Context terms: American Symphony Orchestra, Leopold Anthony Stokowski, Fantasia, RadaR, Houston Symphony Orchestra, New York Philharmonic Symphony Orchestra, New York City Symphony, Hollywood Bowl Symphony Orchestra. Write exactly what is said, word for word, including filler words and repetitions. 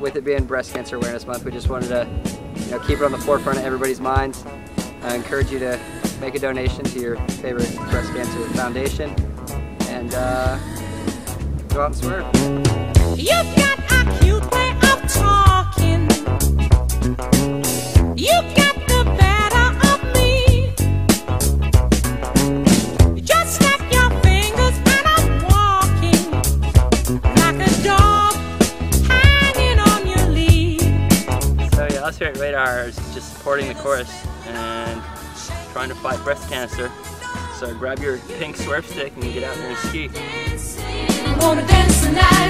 with it being Breast Cancer Awareness Month, we just wanted to you know, keep it on the forefront of everybody's minds. I encourage you to make a donation to your favorite breast cancer foundation and uh, go out and swerve. You've got a cute way of talking. You've got the better of me. Just snap your fingers and I'm walking like a dog hanging on your lead. So yeah, us here at RadaR is just supporting the chorus and trying to fight breast cancer. So grab your pink swerve stick and get out there and ski.